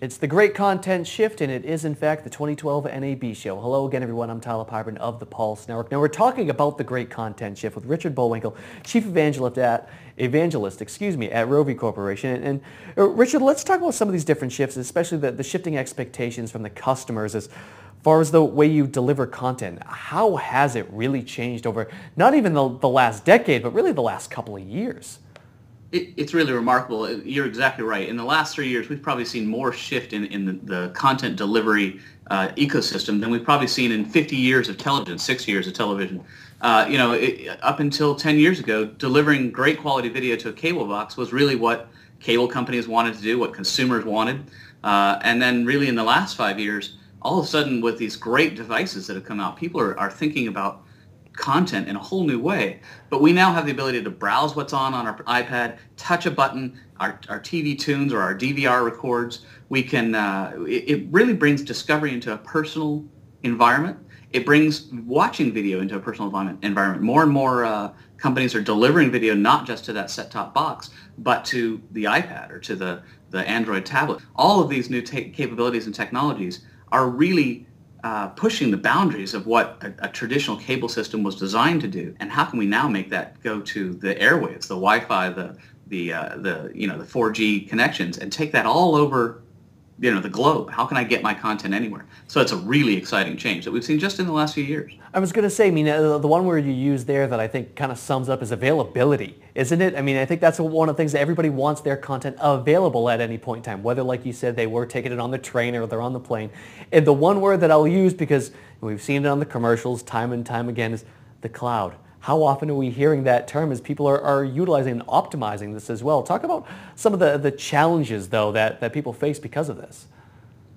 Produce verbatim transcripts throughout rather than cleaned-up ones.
It's the great content shift, and it is, in fact, the twenty twelve N A B Show. Hello again, everyone. I'm Tyler Pyburn of the Pulse Network. Now, we're talking about the great content shift with Richard Bullwinkle, Chief Evangelist at, evangelist, excuse me, at Rovi Corporation. And, and uh, Richard, let's talk about some of these different shifts, especially the, the shifting expectations from the customers as far as the way you deliver content. How has it really changed over not even the, the last decade, but really the last couple of years? It, it's really remarkable. You're exactly right. In the last three years, we've probably seen more shift in, in the, the content delivery uh, ecosystem than we've probably seen in fifty years of television, six years of television. Uh, you know, it, up until ten years ago, delivering great quality video to a cable box was really what cable companies wanted to do, what consumers wanted. Uh, and then really in the last five years, all of a sudden with these great devices that have come out, people are, are thinking about content in a whole new way. But we now have the ability to browse what's on on our iPad, touch a button, our, our T V tunes or our D V R records. We can, uh, it, it really brings discovery into a personal environment. It brings watching video into a personal environment. More and more uh, companies are delivering video not just to that set-top box, but to the iPad or to the, the Android tablet. All of these new capabilities and technologies are really Uh, pushing the boundaries of what a, a traditional cable system was designed to do, and how can we now make that go to the airwaves, the Wi-Fi, the the uh, the you know the four G connections, and take that all over, you know, the globe. How can I get my content anywhere? So it's a really exciting change that we've seen just in the last few years. I was going to say, I mean, the one word you use there that I think kind of sums up is availability, isn't it? I mean, I think that's one of the things that everybody wants their content available at any point in time, whether, like you said, they were taking it on the train or they're on the plane. And the one word that I'll use, because we've seen it on the commercials time and time again, is the cloud. How often are we hearing that term as people are, are utilizing and optimizing this as well? Talk about some of the, the challenges, though, that, that people face because of this.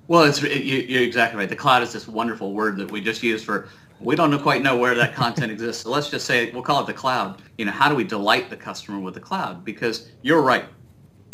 Well, it's, it, you're exactly right. The cloud is this wonderful word that we just use for, we don't quite know where that content exists. So let's just say, we'll call it the cloud. You know, how do we delight the customer with the cloud? Because you're right.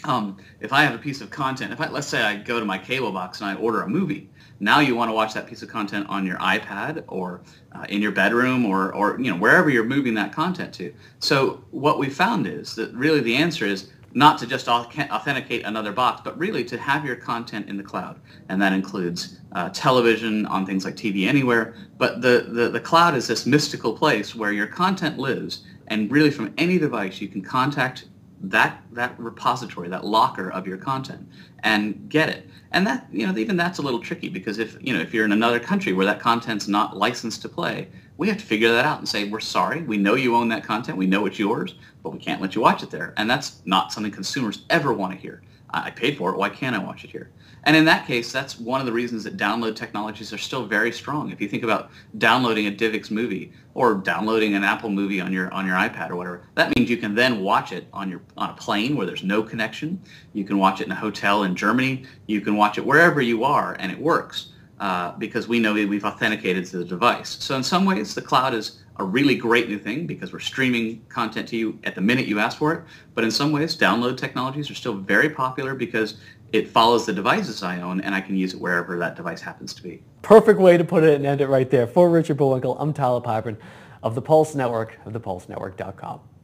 Um, if I have a piece of content, if I, let's say I go to my cable box and I order a movie. Now you want to watch that piece of content on your iPad or uh, in your bedroom or, or you know wherever you're moving that content to. So what we found is that really the answer is not to just authenticate another box, but really to have your content in the cloud. And that includes uh, television on things like T V Anywhere. But the, the, the cloud is this mystical place where your content lives, and really from any device you can contact that that repository, that locker of your content, and get it. And that, you know, even that's a little tricky, because if you know if you're in another country where that content's not licensed to play, we have to figure that out and say, we're sorry, we know you own that content, we know it's yours, but we can't let you watch it there. And that's not something consumers ever want to hear. I paid for it, why can't I watch it here? And in that case, that's one of the reasons that download technologies are still very strong. If you think about downloading a DivX movie or downloading an Apple movie on your on your iPad or whatever, that means you can then watch it on your on a plane where there's no connection. You can watch it in a hotel in Germany. You can watch it wherever you are, and it works uh, because we know we've authenticated to the device. So in some ways, the cloud is a really great new thing because we're streaming content to you at the minute you ask for it. But in some ways, download technologies are still very popular because it follows the devices I own, and I can use it wherever that device happens to be. Perfect way to put it and end it right there. For Richard Bullwinkle, I'm Tyler Pyburn of the Pulse Network, of the pulse network dot com.